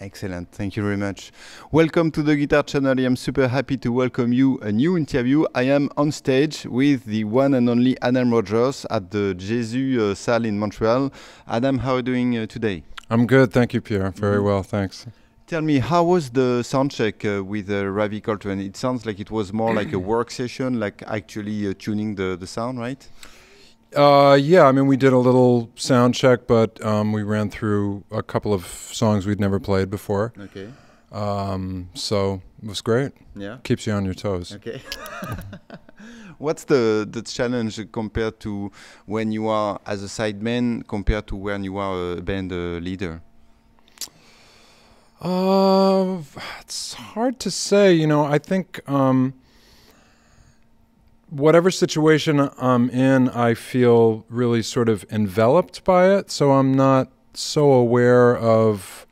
Excellent, thank you very much. Welcome to the Guitar Channel. I'm super happy to welcome you a new interview. I am on stage with the one and only Adam Rogers at the Jésus Salle in Montreal. Adam, how are you doing today? I'm good, thank you, Pierre. Very well, thanks. Tell me, how was the sound check with Ravi Coltrane? It sounds like it was more like a work session, like actually tuning the sound, right? Yeah, I mean, we did a little sound check, but we ran through a couple of songs we'd never played before. Okay. So it was great. Yeah. Keeps you on your toes. Okay. What's the challenge compared to when you are as a sideman compared to when you are a band leader? It's hard to say, you know. I think whatever situation I'm in, I feel really sort of enveloped by it, so I'm not so aware of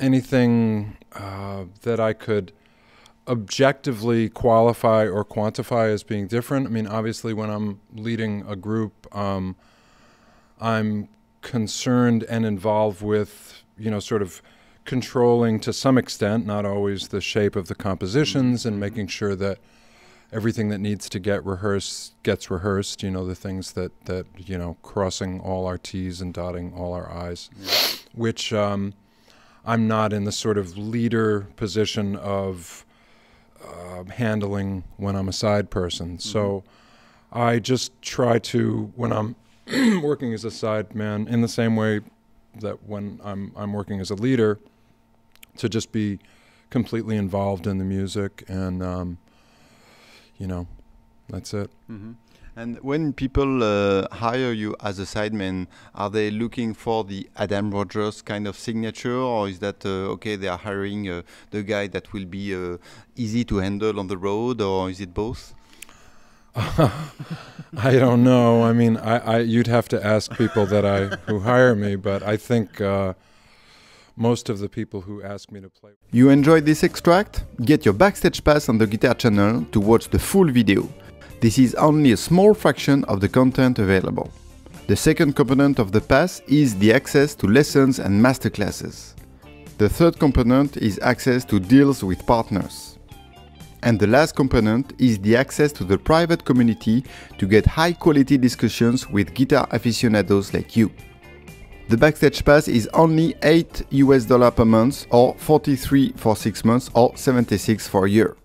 anything that I could objectively qualify or quantify as being different. I mean, obviously when I'm leading a group, I'm concerned and involved with, you know, sort of controlling to some extent, not always, the shape of the compositions and making sure that everything that needs to get rehearsed gets rehearsed, you know, the things that you know, crossing all our T's and dotting all our I's, which I'm not in the sort of leader position of handling when I'm a side person. So I just try to, when I'm working as a side man, in the same way that when I'm working as a leader, to just be completely involved in the music, and you know, that's it. And when people hire you as a sideman, are they looking for the Adam Rogers kind of signature, or is that okay, they are hiring the guy that will be easy to handle on the road, or is it both? I don't know. I mean, you'd have to ask people that who hire me, but I think most of the people who ask me to play. You enjoyed this extract? Get your backstage pass on the Guitar Channel to watch the full video. This is only a small fraction of the content available. The second component of the pass is the access to lessons and masterclasses. The third component is access to deals with partners. And the last component is the access to the private community to get high-quality discussions with guitar aficionados like you. The Backstage Pass is only $8 US per month, or $43 for 6 months, or $76 for a year.